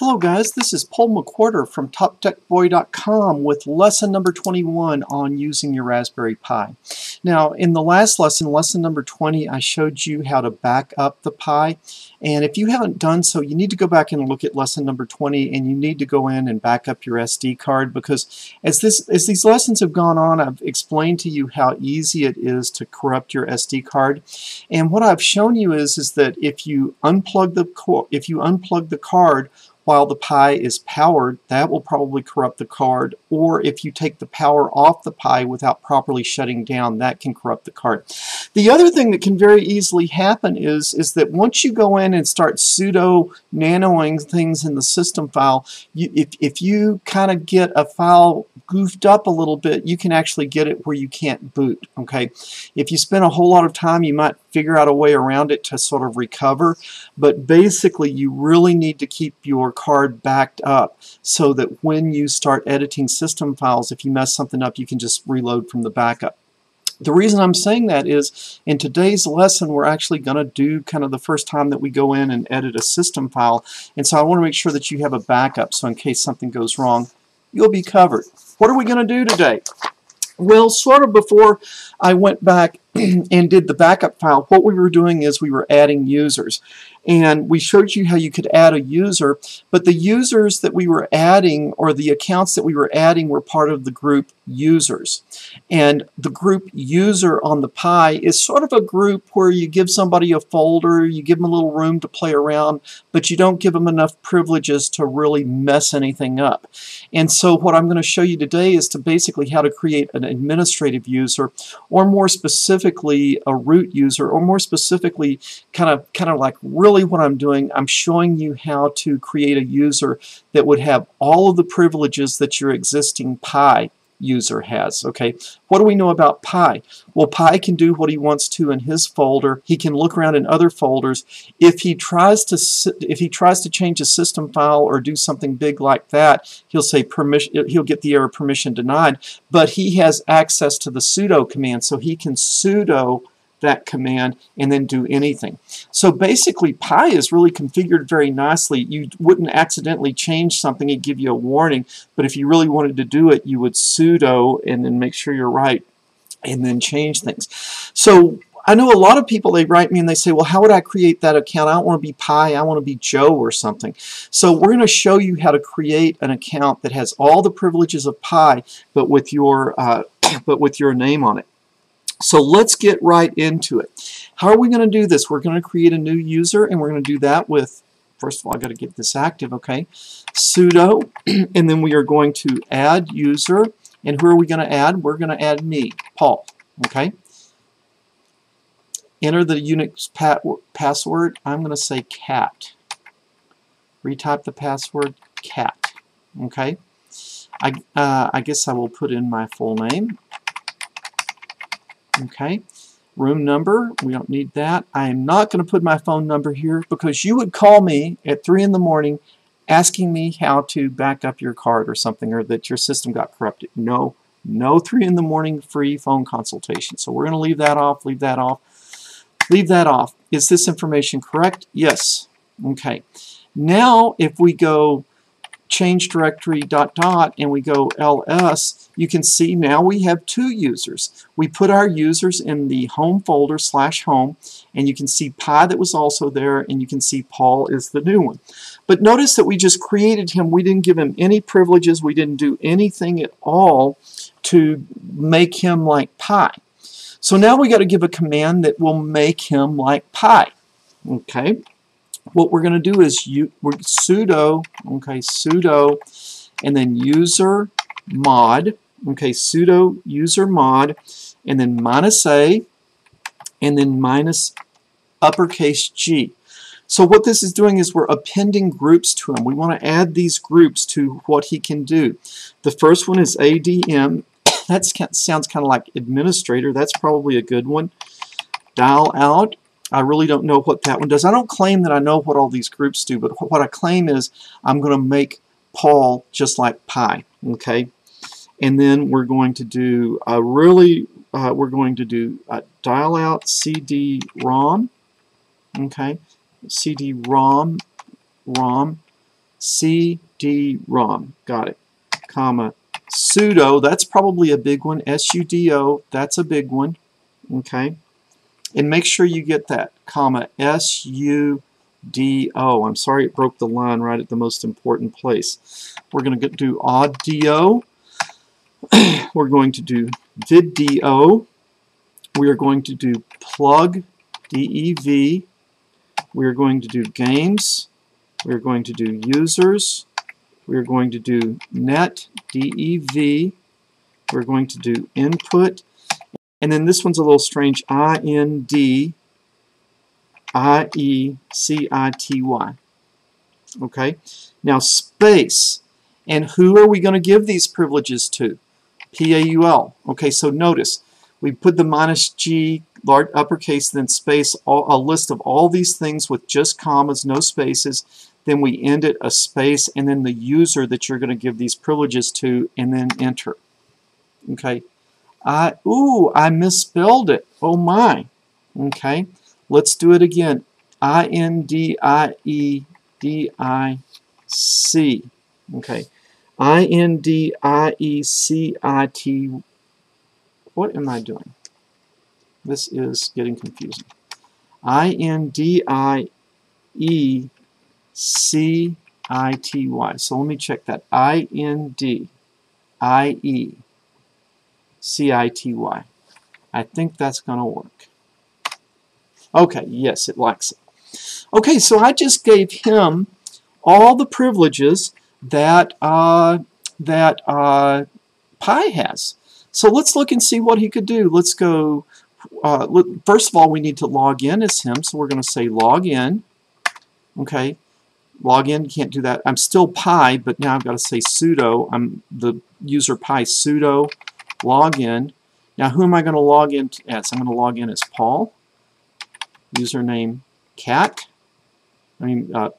Hello guys, this is Paul McWhorter from toptechboy.com with lesson number 21 on using your Raspberry Pi. Now in the last lesson, lesson number 20, I showed you how to back up the Pi, and if you haven't done so, you need to go back and look at lesson number 20 and you need to go in and back up your SD card, because as these lessons have gone on, I've explained to you how easy it is to corrupt your SD card. And what I've shown you is that if you unplug the card while the Pi is powered, that will probably corrupt the card, or if you take the power off the Pi without properly shutting down, that can corrupt the card. The other thing that can very easily happen is that once you go in and start pseudo nanoing things in the system file, if you kind of get a file goofed up a little bit, you can actually get it where you can't boot. Okay, if you spend a whole lot of time, you might figure out a way around it to sort of recover, but basically you really need to keep your card backed up so that when you start editing system files, if you mess something up, you can just reload from the backup. The reason I'm saying that is in today's lesson we're actually going to do kind of the first time that we go in and edit a system file, and so I want to make sure that you have a backup, so in case something goes wrong, you'll be covered. What are we going to do today? Well, sort of before I went back and did the backup file, what we were doing is we were adding users. And we showed you how you could add a user, but the users that we were adding, or the accounts that we were adding, were part of the group users. And the group user on the Pi is sort of a group where you give somebody a folder, you give them a little room to play around, but you don't give them enough privileges to really mess anything up. And so what I'm going to show you today is to basically how to create an administrative user, or more specifically a root user, or more specifically kind of like, really what I'm doing, I'm showing you how to create a user that would have all of the privileges that your existing Pi user has. Okay, what do we know about Pi? Well, Pi can do what he wants to in his folder. He can look around in other folders. If he tries to change a system file or do something big like that, he'll say permission. He'll get the error permission denied. But he has access to the sudo command, so he can sudo that command and then do anything. So basically Pi is really configured very nicely. You wouldn't accidentally change something, it'd give you a warning, but if you really wanted to do it, you would sudo and then make sure you're right and then change things. So I know a lot of people, they write me and they say, well, how would I create that account? I don't want to be Pi, I want to be Joe or something. So we're going to show you how to create an account that has all the privileges of Pi, but with your name on it. So let's get right into it. How are we going to do this? We're going to create a new user, and we're going to do that with, first of all, I've got to get this active, okay? Sudo, and then we are going to add user, and who are we going to add? We're going to add me, Paul, okay? Enter the Unix password. I'm going to say cat. Retype the password, cat, okay? I guess I will put in my full name. Okay, room number, we don't need that. I am not going to put my phone number here, because you would call me at 3 in the morning asking me how to back up your card or something, or that your system got corrupted. No, no 3 in the morning free phone consultation. So we're going to leave that off, leave that off, leave that off. Is this information correct? Yes. Okay, now if we go change directory ... and we go ls, you can see now we have two users. We put our users in the home folder /home, and you can see Pi that was also there, and you can see Paul is the new one. But notice that we just created him. We didn't give him any privileges. We didn't do anything at all to make him like Pi. So now we got to give a command that will make him like Pi. Okay, what we're going to do is sudo, okay, sudo, and then user mod, okay, sudo user mod, and then -a, and then -G. So what this is doing is we're appending groups to him. We want to add these groups to what he can do. The first one is ADM. That sounds kind of like administrator. That's probably a good one. Dial out. I really don't know what that one does. I don't claim that I know what all these groups do, but what I claim is I'm going to make Paul just like Pi, okay? And then we're going to do dial out CD-ROM, okay? CD-ROM, CD-ROM, got it, comma, sudo, that's probably a big one, S-U-D-O, that's a big one, okay, and make sure you get that, comma, S-U-D-O, I'm sorry it broke the line right at the most important place. We're going to do audio, we're going to do video, we are going to do plug, DEV, we are going to do games, we are going to do users, we are going to do net, DEV, we're going to do input, and then this one's a little strange, IND IECITY. Okay, now space, and who are we going to give these privileges to? PAUL. Okay, so notice we put the minus G, large uppercase, then space, a list of all these things with just commas, no spaces. Then we end it, a space, and then the user that you're going to give these privileges to, and then enter. Okay. Ooh, I misspelled it. Oh my. Okay. Let's do it again. INDIEDIC. Okay. INDIECIT. What am I doing? This is getting confusing. INDIECITY. So let me check that. INDIECITY. I think that's going to work. Okay, yes, it likes it. Okay, so I just gave him all the privileges that Pi has. So let's look and see what he could do. Let's go, first of all, we need to log in as him, so we're going to say log in. Okay, log in, can't do that. I'm still Pi, but now I've got to say sudo. I'm the user Pi sudo log in. Now who am I going to log in as? I'm going to log in as Paul, username cat,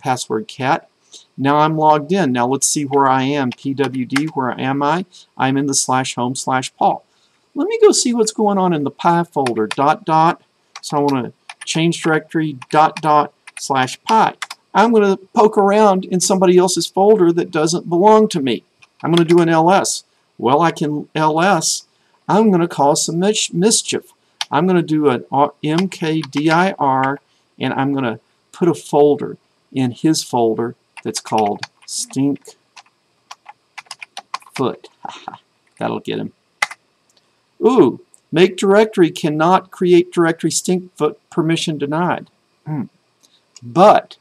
password cat. Now I'm logged in. Now let's see where I am. PWD, where am I? I'm in the /home/Paul. Let me go see what's going on in the Pi folder. ... So I want to change directory. /Pi. I'm going to poke around in somebody else's folder that doesn't belong to me. I'm going to do an ls. Well, I can ls. I'm going to cause some mischief. I'm going to do an mkdir, and I'm going to put a folder in his folder that's called Stink Foot. That'll get him. Ooh, make directory cannot create directory stink foot, permission denied. But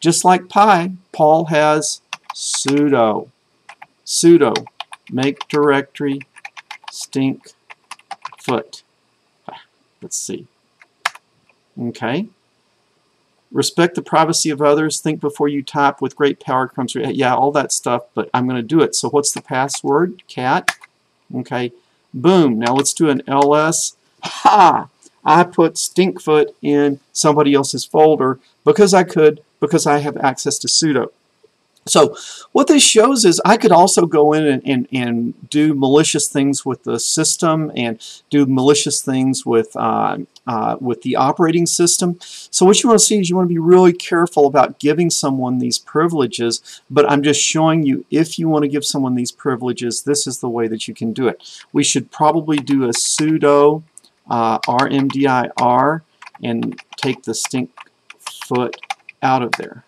just like Pi, Paul has sudo. Sudo make directory stink foot. Let's see. Okay. Respect the privacy of others. Think before you type. With great power comes... Yeah, all that stuff, but I'm going to do it. So what's the password? Cat. Okay. Boom. Now let's do an ls. Ha! I put stinkfoot in somebody else's folder because I could, because I have access to sudo. So what this shows is I could also go in and do malicious things with the system and do malicious things with the operating system. So what you want to see is you want to be really careful about giving someone these privileges, but I'm just showing you if you want to give someone these privileges, this is the way that you can do it. We should probably do a sudo rmdir and take the stink foot out of there.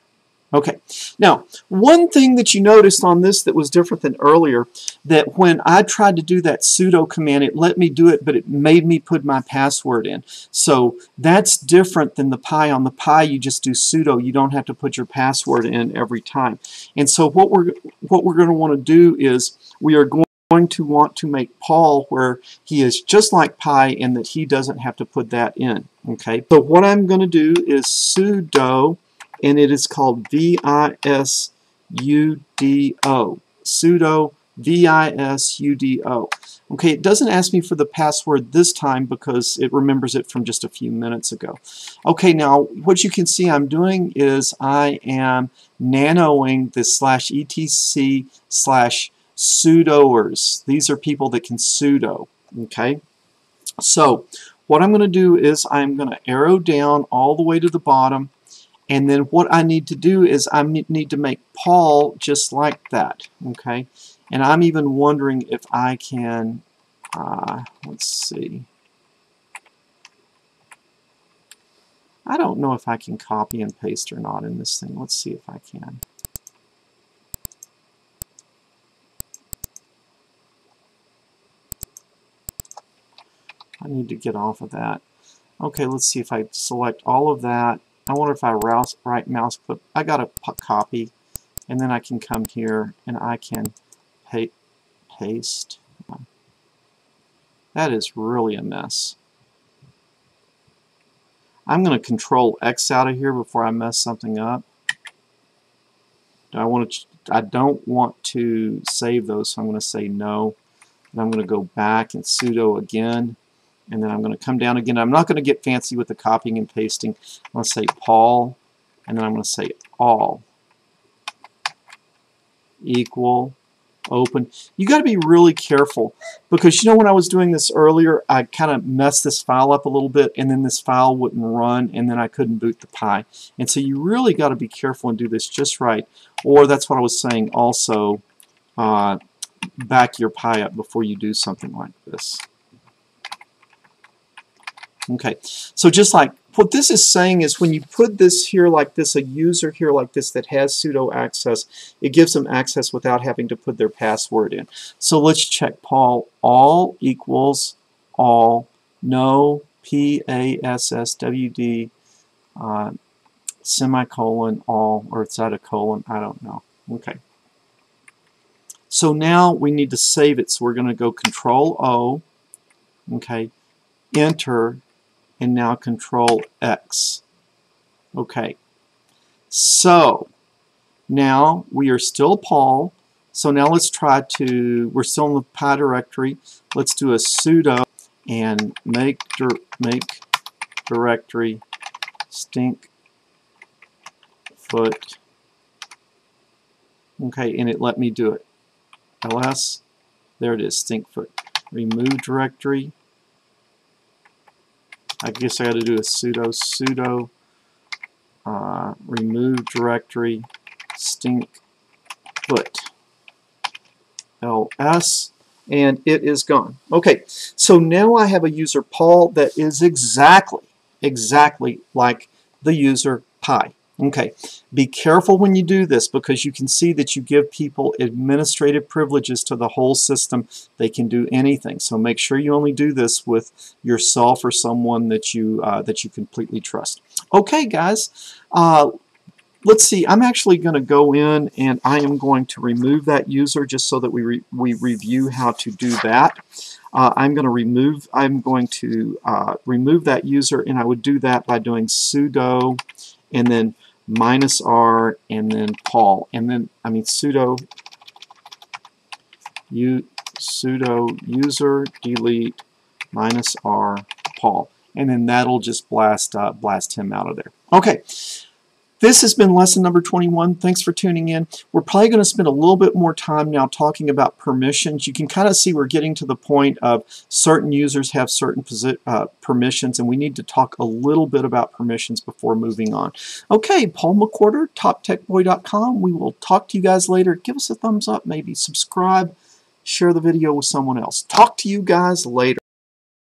Okay, now one thing that you noticed on this that was different than earlier, that when I tried to do that sudo command, it let me do it, but it made me put my password in. So that's different than the Pi. On the Pi, you just do sudo. You don't have to put your password in every time. And so what we're going to want to do is we are going to want to make Paul where he is just like Pi and that he doesn't have to put that in. Okay, so what I'm going to do is sudo, and it is called VISUDO. Sudo VISUDO. Okay, it doesn't ask me for the password this time because it remembers it from just a few minutes ago. Okay, now what you can see I'm doing is I am nanoing the /etc/sudoers. These are people that can sudo. Okay, so what I'm going to do is I'm going to arrow down all the way to the bottom, And then what I need to do is I need to make Paul just like that, okay? And I'm even wondering if I can, let's see. I don't know if I can copy and paste or not in this thing. Let's see if I can. I need to get off of that. Okay, let's see if I select all of that. I wonder if I right mouse click. I got a copy, and then I can come here and I can paste. That is really a mess. I'm going to Control X out of here before I mess something up. I don't want to save those, so I'm going to say no. And I'm going to go back and sudo again. And then I'm going to come down again. I'm not going to get fancy with the copying and pasting. I'm going to say Paul, and then I'm going to say all equal open. You got to be really careful, because you know when I was doing this earlier, I kind of messed this file up a little bit, and then this file wouldn't run, and then I couldn't boot the Pi. And so you really got to be careful and do this just right. Or that's what I was saying also, back your Pi up before you do something like this. Okay, so just like what this is saying is when you put this here like this, a user here like this that has sudo access, it gives them access without having to put their password in. So let's check Paul all equals all no PASSWD semicolon all, or is that a colon? I don't know. Okay. So now we need to save it. So we're going to go Control O, okay, Enter, and now Control X. Okay, so now we are still Paul, so now let's try to, we're still in the Pi directory, let's do a sudo and make directory stinkfoot, okay, and it let me do it, ls, there it is, stinkfoot, remove directory. I guess I got to do a sudo remove directory stinkfoot ls, and it is gone. Okay, so now I have a user Paul that is exactly like the user Pi. Okay, be careful when you do this, because you can see that you give people administrative privileges to the whole system. They can do anything. So make sure you only do this with yourself or someone that you completely trust. Okay, guys, let's see. I'm actually going to go in and I am going to remove that user just so that we review how to do that. I'm going to remove that user, and I would do that by doing sudo and then -r and then Paul, and then sudo user delete -r Paul, and then that'll just blast him out of there. Okay, this has been lesson number 21. Thanks for tuning in. We're probably going to spend a little bit more time now talking about permissions. You can kind of see we're getting to the point of certain users have certain permissions, and we need to talk a little bit about permissions before moving on. Okay, Paul McWhorter, toptechboy.com. We will talk to you guys later. Give us a thumbs up, maybe subscribe, share the video with someone else. Talk to you guys later.